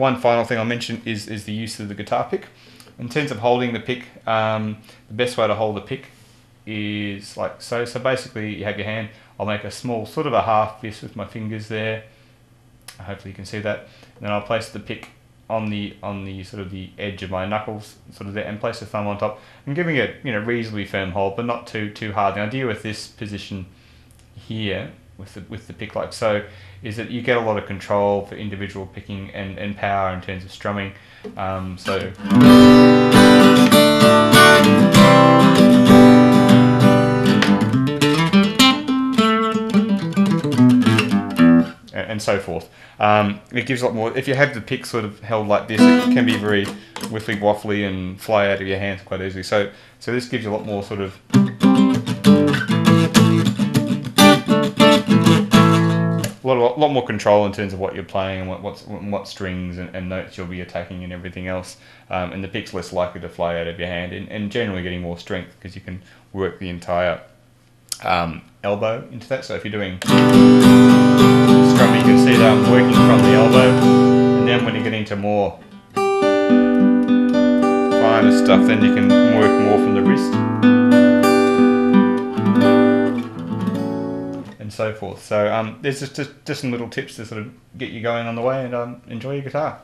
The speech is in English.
one final thing I'll mention is the use of the guitar pick. In terms of holding the pick, the best way to hold the pick is like so. So basically you have your hand, I'll make a small sort of a half fist with my fingers there. Hopefully you can see that. And then I'll place the pick on the sort of the edge of my knuckles, sort of there, and place the thumb on top. I'm giving it, you know, reasonably firm hold, but not too hard. The idea with this position here with the pick like so is that you get a lot of control for individual picking and power in terms of strumming. And so forth. It gives a lot more. If you have the pick sort of held like this, it can be very wiffly waffly and fly out of your hands quite easily. So this gives you a lot more sort of a lot more control in terms of what you're playing and what strings and notes you'll be attacking and everything else. And the pick's less likely to fly out of your hand, and generally getting more strength because you can work the entire elbow into that. So if you're doing strum, you can see that I'm working from the elbow, and then when you get into more finer stuff, then you can work more from the wrist and so forth. So there's just some little tips to sort of get you going on the way, and enjoy your guitar.